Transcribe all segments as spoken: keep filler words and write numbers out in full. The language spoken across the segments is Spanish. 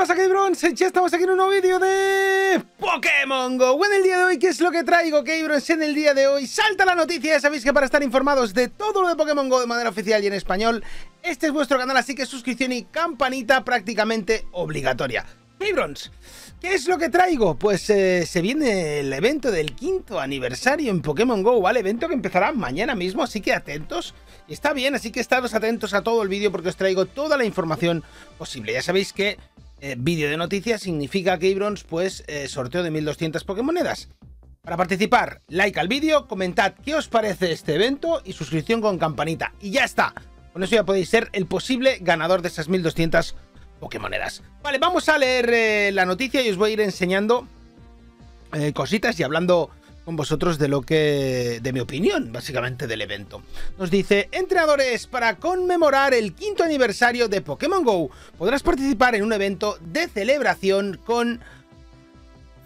pasa, Keibron? Ya estamos aquí en un nuevo vídeo de Pokémon GO. Bueno, el día de hoy, ¿qué es lo que traigo, Keibron? En el día de hoy salta la noticia. Ya sabéis que para estar informados de todo lo de Pokémon GO de manera oficial y en español, este es vuestro canal, así que suscripción y campanita prácticamente obligatoria. Keibrons, ¿qué es lo que traigo? Pues eh, se viene el evento del quinto aniversario en Pokémon GO, ¿vale? Evento que empezará mañana mismo, así que atentos. Está bien, así que estados atentos a todo el vídeo porque os traigo toda la información posible. Ya sabéis que eh, vídeo de noticias significa, Keibrons, pues eh, sorteo de mil doscientas Pokémonedas. Para participar, like al vídeo, comentad qué os parece este evento y suscripción con campanita. Y ya está. Con eso ya podéis ser el posible ganador de esas mil doscientas Pokémonedas. Vale, vamos a leer eh, la noticia y os voy a ir enseñando eh, cositas y hablando con vosotros de lo que... de mi opinión, básicamente, del evento. Nos dice, entrenadores, para conmemorar el quinto aniversario de Pokémon GO, podrás participar en un evento de celebración con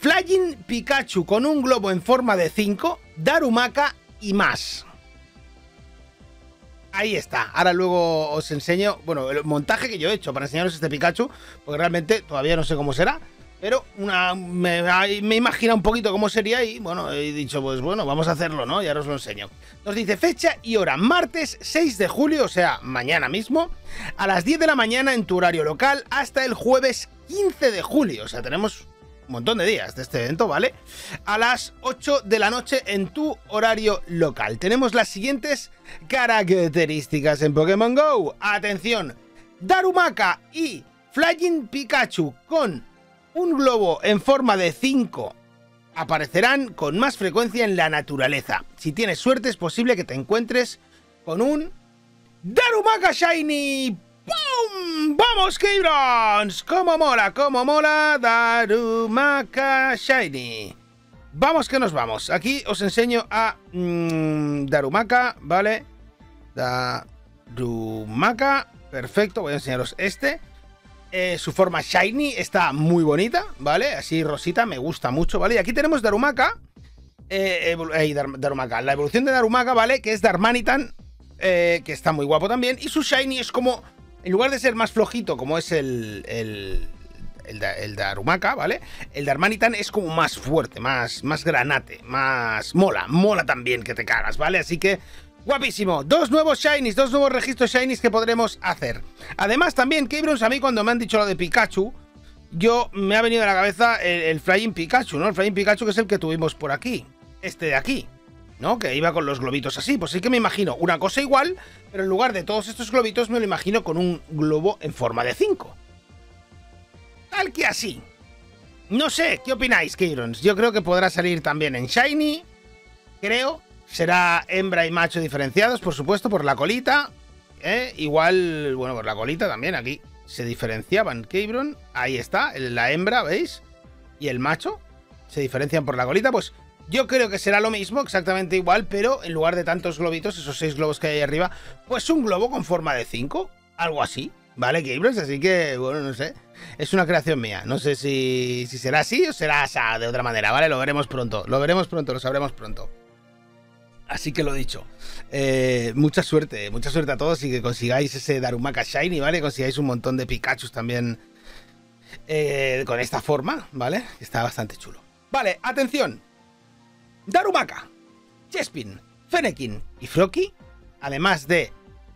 Flying Pikachu, con un globo en forma de cinco, Darumaka y más. Ahí está, ahora luego os enseño, bueno, el montaje que yo he hecho para enseñaros este Pikachu, porque realmente todavía no sé cómo será, pero una, me, me imagina un poquito cómo sería y, bueno, he dicho, pues bueno, vamos a hacerlo, ¿no? Y ahora os lo enseño. Nos dice fecha y hora, martes seis de julio, o sea, mañana mismo, a las diez de la mañana en tu horario local, hasta el jueves quince de julio, o sea, tenemos un montón de días de este evento, ¿vale? A las ocho de la noche en tu horario local. Tenemos las siguientes características en Pokémon GO. Atención, Darumaka y Flying Pikachu con un globo en forma de cinco aparecerán con más frecuencia en la naturaleza. Si tienes suerte es posible que te encuentres con un Darumaka Shiny. ¡Pum! ¡Vamos, Keibrons! ¡Cómo mola, cómo mola! Darumaka Shiny. Vamos que nos vamos. Aquí os enseño a mmm, Darumaka, ¿vale? Darumaka. Perfecto, voy a enseñaros este. Eh, su forma Shiny está muy bonita, ¿vale? Así rosita, me gusta mucho, ¿vale? Y aquí tenemos Darumaka. Eh, eh, Dar Darumaka. La evolución de Darumaka, ¿vale? Que es Darmanitan, eh, que está muy guapo también. Y su Shiny es como... en lugar de ser más flojito, como es el, el, el, el Darumaka, ¿vale? El Darmanitan es como más fuerte, más, más granate, más... mola, mola también que te cagas, ¿vale? Así que, guapísimo. Dos nuevos Shinies, dos nuevos registros Shinies que podremos hacer. Además, también, Keibrons, a mí cuando me han dicho lo de Pikachu, yo me ha venido a la cabeza el, el Flying Pikachu, ¿no? El Flying Pikachu que es el que tuvimos por aquí, este de aquí, ¿no? Que iba con los globitos así. Pues sí que me imagino una cosa igual, pero en lugar de todos estos globitos me lo imagino con un globo en forma de cinco. Tal que así. No sé, ¿qué opináis, Keirons? Yo creo que podrá salir también en Shiny. Creo. Será hembra y macho diferenciados, por supuesto, por la colita. ¿Eh? Igual, bueno, por la colita también. Aquí se diferenciaban, Keibron. Ahí está, la hembra, ¿veis? Y el macho. Se diferencian por la colita, pues... yo creo que será lo mismo, exactamente igual, pero en lugar de tantos globitos, esos seis globos que hay ahí arriba, pues un globo con forma de cinco, algo así, ¿vale, Keibros? Así que, bueno, no sé, es una creación mía, no sé si, si será así o será esa de otra manera, ¿vale? Lo veremos pronto, lo veremos pronto, lo sabremos pronto. Así que lo dicho, eh, mucha suerte, mucha suerte a todos y que consigáis ese Darumaka Shiny, ¿vale? Consigáis un montón de Pikachus también eh, con esta forma, ¿vale? Está bastante chulo. Vale, atención. Darumaka, Chespin, Fennekin y Froakie, además de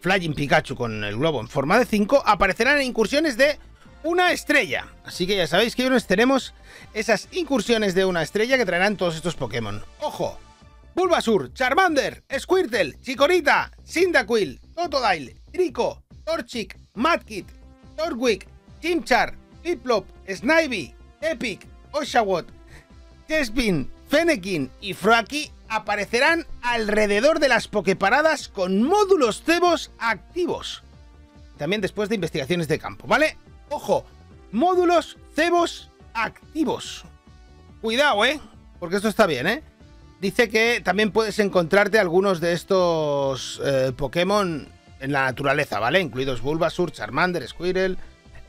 Flying Pikachu con el globo en forma de cinco, aparecerán en incursiones de una estrella. Así que ya sabéis que hoy tenemos esas incursiones de una estrella que traerán todos estos Pokémon. ¡Ojo! Bulbasaur, Charmander, Squirtle, Chikorita, Cyndaquil, Totodile, Trico, Torchic, Mudkip, Torchic, Chimchar, Piplup, Snivy, Tepig, Oshawott, Chespin, Fennekin y Froakie aparecerán alrededor de las pokeparadas con módulos cebos activos. También después de investigaciones de campo, ¿vale? Ojo, módulos cebos activos. Cuidado, ¿eh? Porque esto está bien, ¿eh? Dice que también puedes encontrarte algunos de estos eh, Pokémon en la naturaleza, ¿vale? Incluidos Bulbasaur, Charmander, Squirtle...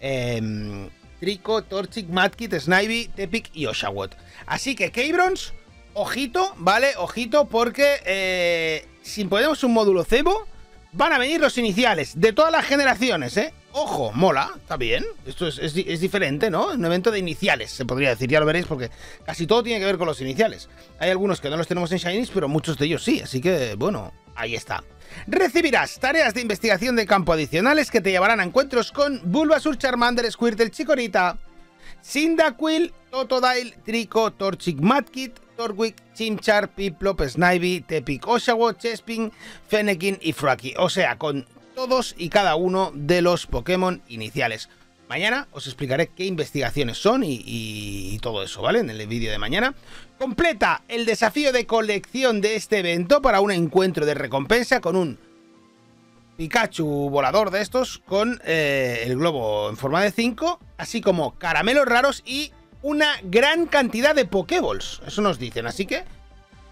Eh, Trico, Torchic, Mudkip, Snivy, Tepig y Oshawott. Así que, Keibrons, ojito, ¿vale? Ojito, porque eh, si ponemos un módulo cebo, van a venir los iniciales de todas las generaciones, ¿eh? Ojo, mola, está bien. Esto es, es, es diferente, ¿no? Es un evento de iniciales, se podría decir. Ya lo veréis porque casi todo tiene que ver con los iniciales. Hay algunos que no los tenemos en Shinies, pero muchos de ellos sí. Así que, bueno, ahí está. Recibirás tareas de investigación de campo adicionales que te llevarán a encuentros con Bulbasaur, Charmander, Squirtle, Chikorita, Cyndaquil, Totodile, Trico, Torchic, Mudkip, Torchic, Chimchar, Piplup, Snivy, Tepig, Oshawott, Chespin, Fennekin y Froakie. O sea, con todos y cada uno de los Pokémon iniciales. Mañana os explicaré qué investigaciones son y, y todo eso, ¿vale? En el vídeo de mañana. Completa el desafío de colección de este evento para un encuentro de recompensa con un Pikachu volador de estos, con eh, el globo en forma de cinco, así como caramelos raros y una gran cantidad de Pokéballs. Eso nos dicen, así que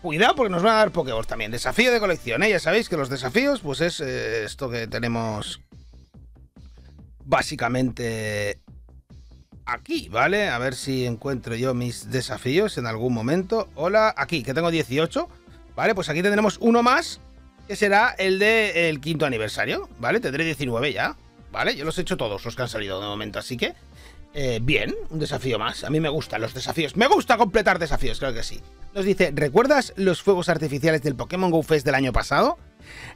cuidado porque nos van a dar Pokéballs también. Desafío de colección, ¿eh? Ya sabéis que los desafíos pues es eh, esto que tenemos básicamente aquí, ¿vale? A ver si encuentro yo mis desafíos en algún momento. Hola, aquí, que tengo dieciocho, ¿vale? Pues aquí tendremos uno más, que será el del quinto aniversario, ¿vale? Tendré diecinueve ya, ¿vale? Yo los he hecho todos, los que han salido de momento, así que eh, bien, un desafío más. A mí me gustan los desafíos, me gusta completar desafíos, claro que sí. Nos dice, ¿recuerdas los fuegos artificiales del Pokémon GO Fest del año pasado?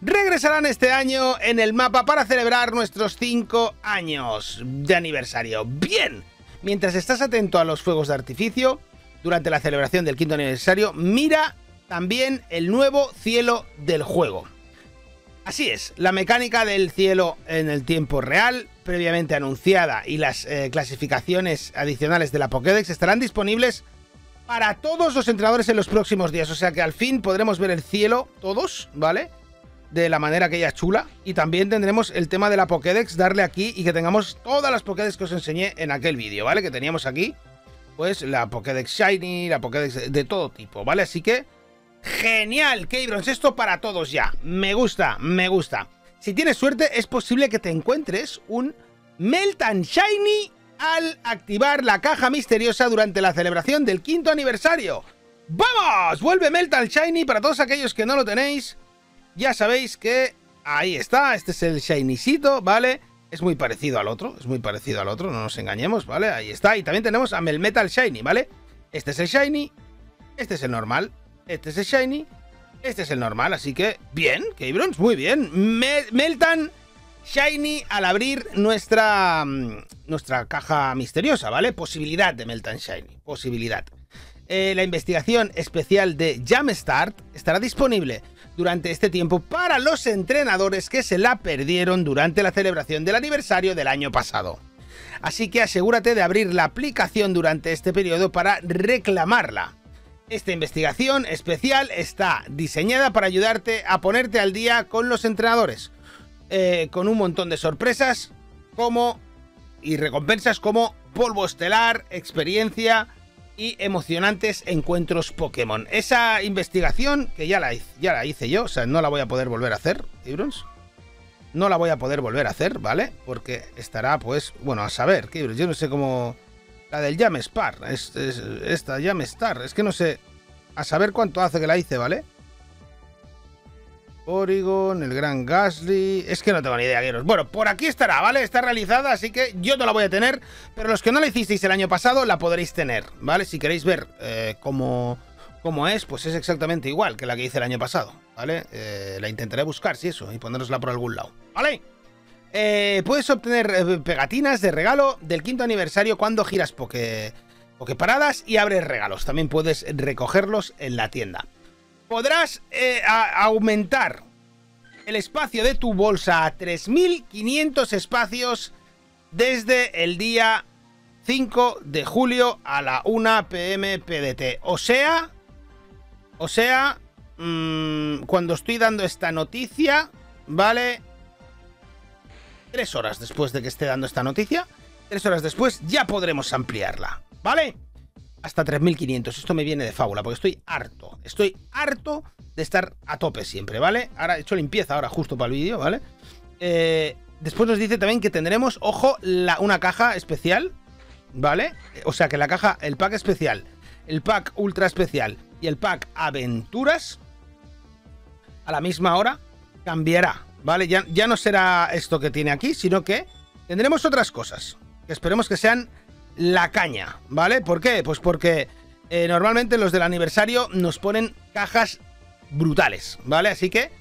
Regresarán este año en el mapa para celebrar nuestros cinco años de aniversario. Bien, mientras estás atento a los fuegos de artificio durante la celebración del quinto aniversario, mira también el nuevo cielo del juego. Así es, la mecánica del cielo en el tiempo real previamente anunciada y las eh, clasificaciones adicionales de la Pokédex estarán disponibles para todos los entrenadores en los próximos días. O sea que al fin podremos ver el cielo todos, ¿vale? De la manera que ella chula. Y también tendremos el tema de la Pokédex, darle aquí y que tengamos todas las Pokédex que os enseñé en aquel vídeo, ¿vale? Que teníamos aquí, pues la Pokédex Shiny, la Pokédex de todo tipo, ¿vale? Así que, ¡genial! Keibron, esto para todos ya. Me gusta, me gusta. Si tienes suerte, es posible que te encuentres un Meltan Shiny al activar la caja misteriosa durante la celebración del quinto aniversario. ¡Vamos! Vuelve Meltan Shiny para todos aquellos que no lo tenéis. Ya sabéis que ahí está, este es el Shinycito, ¿vale? Es muy parecido al otro, es muy parecido al otro, no nos engañemos, ¿vale? Ahí está, y también tenemos a Melmetal Shiny, ¿vale? Este es el Shiny, este es el normal, este es el Shiny, este es el normal, así que bien, Keibron, muy bien. Mel Meltan Shiny al abrir nuestra, nuestra caja misteriosa, ¿vale? Posibilidad de Meltan Shiny, posibilidad. Eh, la investigación especial de Jam Start estará disponible durante este tiempo para los entrenadores que se la perdieron durante la celebración del aniversario del año pasado. Así que asegúrate de abrir la aplicación durante este periodo para reclamarla. Esta investigación especial está diseñada para ayudarte a ponerte al día con los entrenadores, eh, con un montón de sorpresas como y recompensas como polvo estelar, experiencia y emocionantes encuentros Pokémon. Esa investigación, que ya la, ya la hice yo, o sea, no la voy a poder volver a hacer, Keibron. No la voy a poder volver a hacer, ¿vale? Porque estará, pues, bueno, a saber, Keibron. Yo no sé cómo... La del Jam Start, es, es, esta Jam Start, es que no sé... A saber cuánto hace que la hice, ¿vale? Oregon, el gran Ghastly... Es que no tengo ni idea, Keibron. Bueno, por aquí estará, ¿vale? Está realizada, así que yo no la voy a tener. Pero los que no la hicisteis el año pasado, la podréis tener, ¿vale? Si queréis ver eh, cómo, cómo es, pues es exactamente igual que la que hice el año pasado, ¿vale? Eh, la intentaré buscar, si eso, y ponérosla por algún lado, ¿vale? Eh, puedes obtener pegatinas de regalo del quinto aniversario cuando giras poke, pokeparadas y abres regalos. También puedes recogerlos en la tienda. Podrás eh, aumentar el espacio de tu bolsa a tres mil quinientos espacios desde el día cinco de julio a la una p m P D T. O sea, o sea, mmm, cuando estoy dando esta noticia, ¿vale? Tres horas después de que esté dando esta noticia, tres horas después ya podremos ampliarla, ¿vale? Hasta tres mil quinientos, esto me viene de fábula, porque estoy harto, estoy harto de estar a tope siempre, ¿vale? Ahora he hecho limpieza, ahora justo para el vídeo, ¿vale? Eh, después nos dice también que tendremos, ojo, la, una caja especial, ¿vale? O sea que la caja, el pack especial, el pack ultra especial y el pack aventuras, a la misma hora, cambiará, ¿vale? Ya, ya no será esto que tiene aquí, sino que tendremos otras cosas que esperemos que sean la caña, ¿vale? ¿Por qué? Pues porque eh, normalmente los del aniversario nos ponen cajas brutales, ¿vale? Así que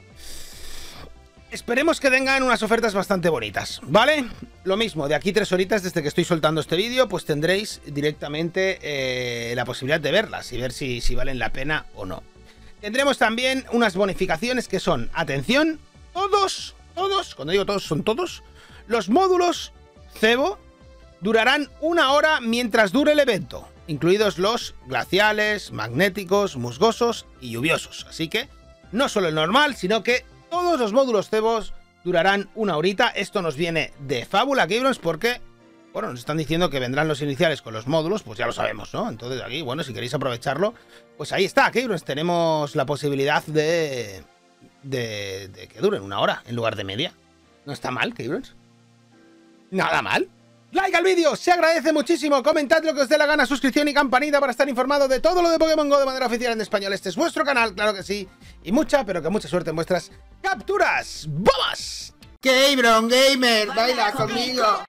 esperemos que tengan unas ofertas bastante bonitas, ¿vale? Lo mismo, de aquí tres horitas desde que estoy soltando este vídeo, pues tendréis directamente eh, la posibilidad de verlas y ver si, si valen la pena o no. Tendremos también unas bonificaciones que son, atención, todos, todos, cuando digo todos son todos, los módulos cebo durarán una hora mientras dure el evento, incluidos los glaciales, magnéticos, musgosos y lluviosos. Así que no solo el normal, sino que todos los módulos cebos durarán una horita. Esto nos viene de fábula, Keybrons, porque, bueno, nos están diciendo que vendrán los iniciales con los módulos, pues ya lo sabemos, ¿no? Entonces aquí, bueno, si queréis aprovecharlo, pues ahí está, Keybrons, tenemos la posibilidad de, de, de que duren una hora en lugar de media. No está mal, Keybrons. Nada mal. Like al vídeo, se agradece muchísimo, comentad lo que os dé la gana, suscripción y campanita para estar informado de todo lo de Pokémon GO de manera oficial en español. Este es vuestro canal, claro que sí, y mucha, pero que mucha suerte en vuestras capturas. ¡Vamos! Keibron Gamer, baila conmigo.